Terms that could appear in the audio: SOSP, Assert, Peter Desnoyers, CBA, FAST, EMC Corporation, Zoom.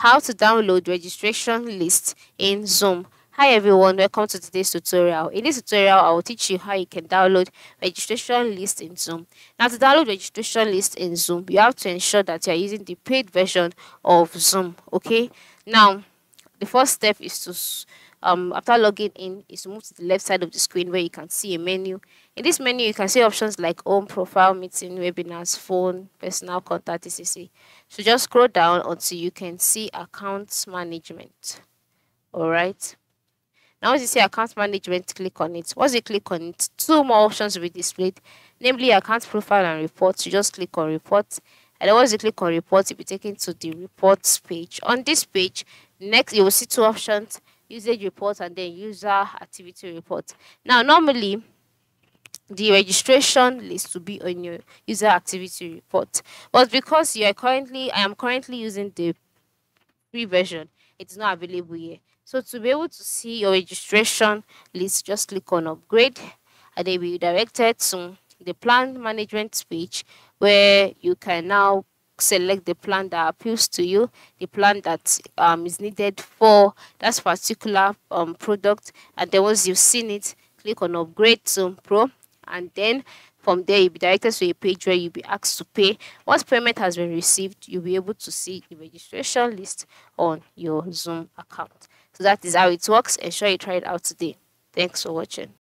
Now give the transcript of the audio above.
How to download registration list in Zoom. Hi everyone, welcome to today's tutorial. In this tutorial, I will teach you how you can download registration list in Zoom. Now, to download registration list in Zoom, you have to ensure that you are using the paid version of Zoom. Okay. Now, the first step is to after logging in, is to move to the left side of the screen where you can see a menu. In this menu, you can see options like home, profile, meeting, webinars, phone, personal contact, etc. So just scroll down until you can see account management. All right. Now, as you see account management, click on it. Once you click on it, two more options will be displayed, namely account profile and reports. You just click on reports, and then once you click on reports, you'll be taken to the reports page. On this page, next you will see two options: usage report and then user activity report. Now, normally the registration list will be on your user activity report, but because I am currently using the free version, it's not available here. So to be able to see your registration list, just click on upgrade, and they will be directed to the plan management page, where you can now select the plan that appeals to you, the plan that is needed for that particular product. And then once you've seen it, click on upgrade to pro, and then from there you'll be directed to a page where you'll be asked to pay. Once payment has been received, you'll be able to see the registration list on your Zoom account. So that is how it works. Ensure you try it out today. Thanks for watching.